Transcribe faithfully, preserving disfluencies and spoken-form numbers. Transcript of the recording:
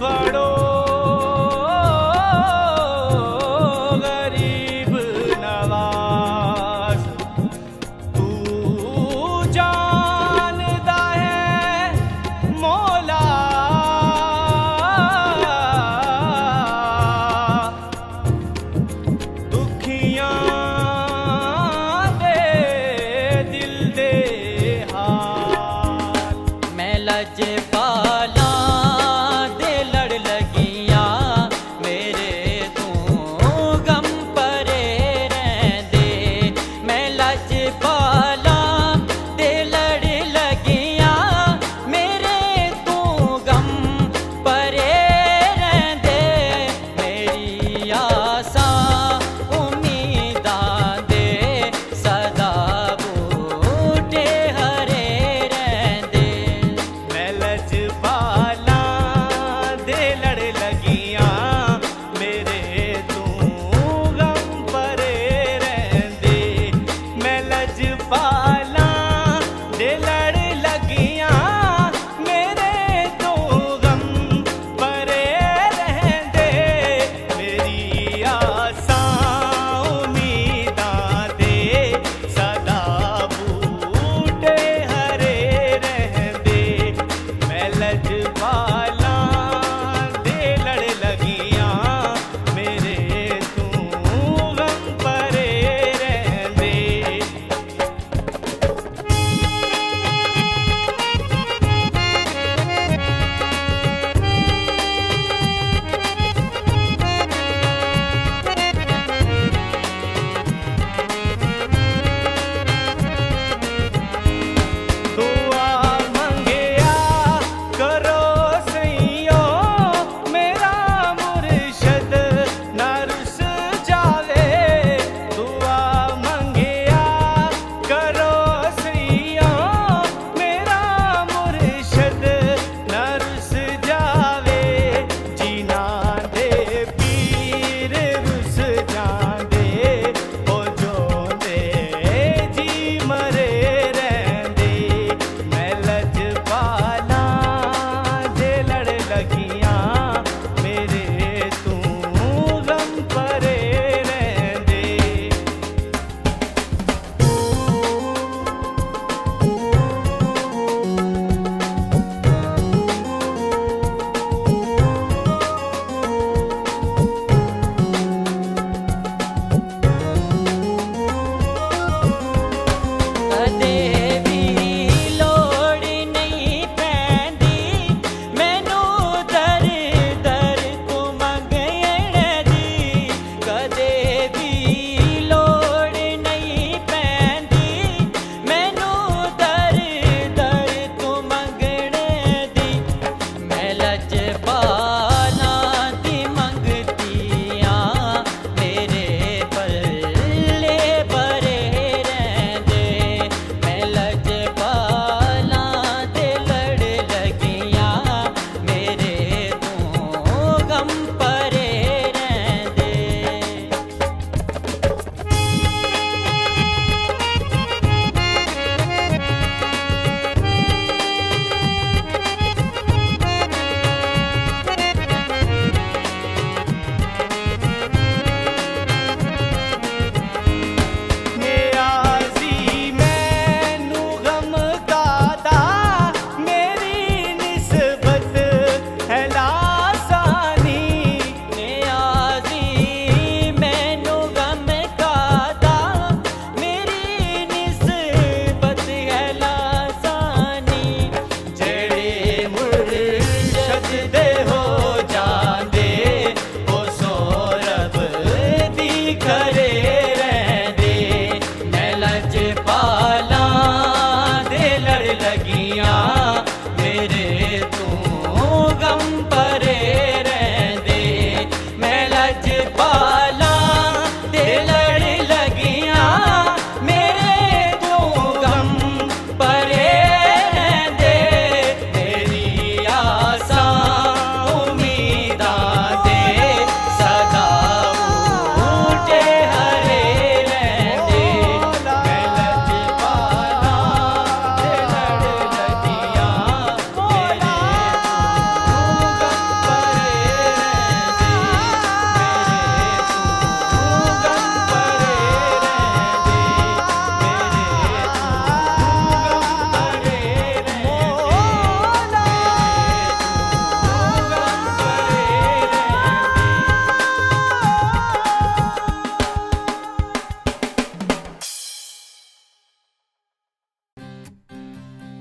वाड़ो गरीब नवाज, तू जानदा है मौला दुखियां दे दिल दे हाल। मैं लजपालां दे लड़ लड़